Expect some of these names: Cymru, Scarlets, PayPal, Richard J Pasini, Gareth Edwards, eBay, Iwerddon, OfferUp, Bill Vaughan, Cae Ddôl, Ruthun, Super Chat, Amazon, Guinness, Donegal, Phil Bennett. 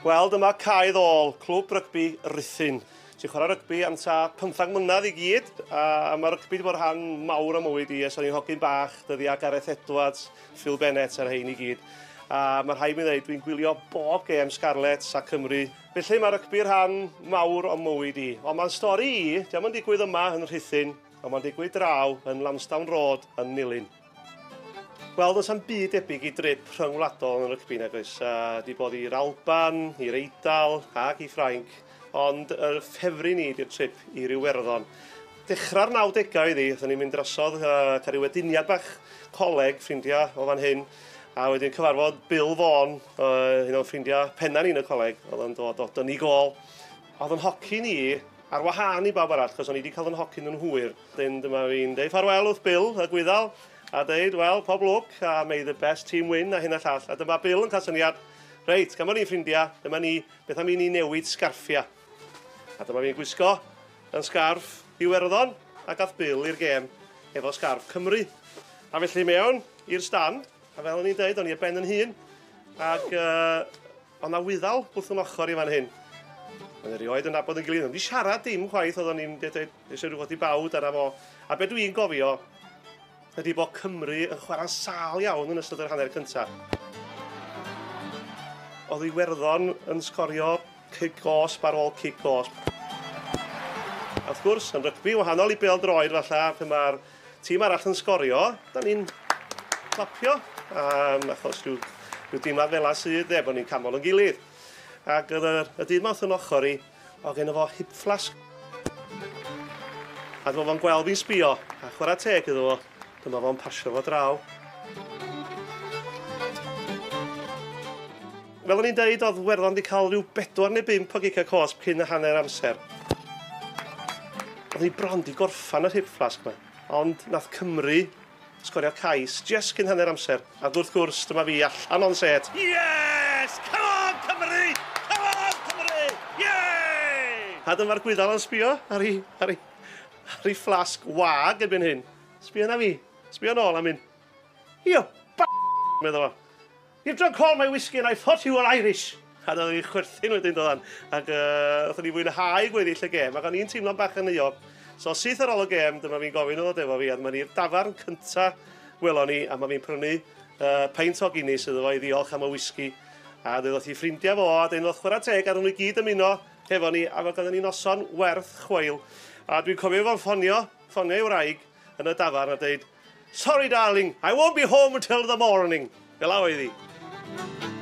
Wel, dyma Cae Ddôl, clwb rygbi Ruthun. Ti'n chwarae rygbi am ta 15 mlynedd i gyd, a mae rygbi wedi bod rhan mawr o mywyd i, a so ni'n hogyn bach, dyddia Gareth Edwards, Phil Bennett ar hein i gyd. A mae'r rhaid mi ddeud, dwi'n gwylio bob gêm Scarlets a Cymru. Felly mae rygbi'r rhan mawr o mywyd i. Ond mae'n stori i, diolch yn digwydd yma yn Rhuthun, ond mae'n digwydd draw yn Lansdown Road yn Nilyn. Wel, does am byd debyg i drip rhyngwladol yn y rygbi nagoes. Di bod i'r Alban, i'r Eidal ac i Ffrainc, ond yr ffefru ni di'r trip i'r Iwerddon. Dechrau'r 90au iddi, oeddwn ni'n mynd drosodd cael ei wediniad bach coleg, ffrindiau o fan hyn, a wedyn cyfarfod Bill Vaughan, un o'n ffrindiau penna'n un y coleg, oedd yn dod o Donegal. Oedd yn hoci ni ar wahân i bawb arall, chos o'n i wedi cael yn hoci nhw'n hwyr. Dyn dyma fi'n dweud ffarwel wrth Bill, y gwyddal, a dweud, wel, pob lwc, a may the best team win, a hyn a llall. A dyma Bill yn cael syniad, reit, gan bod ni'n ffrindiau, dyma ni, beth am i ni newid sgarffiau. A dyma fi'n gwisgo yn sgarff Iwerddon, a gath Bill i'r gêm efo sgarff Cymru. A felly mewn i'r stan, a fel o'n i'n dweud, o'n i'r ben yn hun, ac o'n a wyddal bwth yn ochr i fan hyn. Mae'n erioed yn nabod yn gilydd, o'n i'n siarad dim chwaith, oedd o'n i'n dweud, eisiau rhywbeth i bawd ar afo. A be dwi'n gofio, ydy bod Cymru yn chwarae'n sâl iawn yn ystod yr hanner cyntaf. Oedd Iwerddon yn sgorio kick-gosb ar ôl kick-gosb. A wrth gwrs, yn rygbi wahanol i bêl-droed falle, pe mae'r tîm arall yn sgorio, da ni'n clapio, achos yw dimlad fel sydd, bod ni'n camol yn gilydd. Ac y dydd mawrth yn ochr i, oedd gen efo hip flask. A dyma fo'n gweld fi'n sbio, a chwarae teg iddo fo. Dyma fo'n pasio fo draw. Fel o'n i'n dweud, oedd Iwerddon wedi cael rhyw 4 neu 5 o gica cosb cyn y hanner amser. Oedd ni bron wedi gorffan y hip flask yma, ond nath Cymru sgorio cais just cyn hanner amser. A wrth gwrs, dyma fi allan o'n set. Yes! Come on, Cymru! Come on, Cymru! Yay! A dyma'r gwydal yn sbio ar ei flask wag erbyn hyn. Sbio na fi. Sbio nôl am un. You b****, meddwl fo. You've drunk all my whiskey and I thought you were Irish. A doedd ni'n chwerthin wedyn doedd. Ac oedd ni'n fwynhau gweddill y gêm. Ac o'n i'n teimlo'n bach yn euog. So syth ar ôl y gêm, dyma fi'n gofyn oedd efo fi. A dyma ni'r dafarn cynta welon ni. A mae fi'n prynu peint o Guinness iddo fo i ddiolch am y whiskey. A ddoedd hi ffrindiau fo. A ddoedd nhw'n chwarae teg. A nhw'n gyd ymuno hefo ni. A oedd ni'n noson werth chweil. A dwi'n cofio fo'n ffonio i'w wraig yn y dafarn a dweud, sorry darling, I won't be home until the morning. Fel a oedd hi.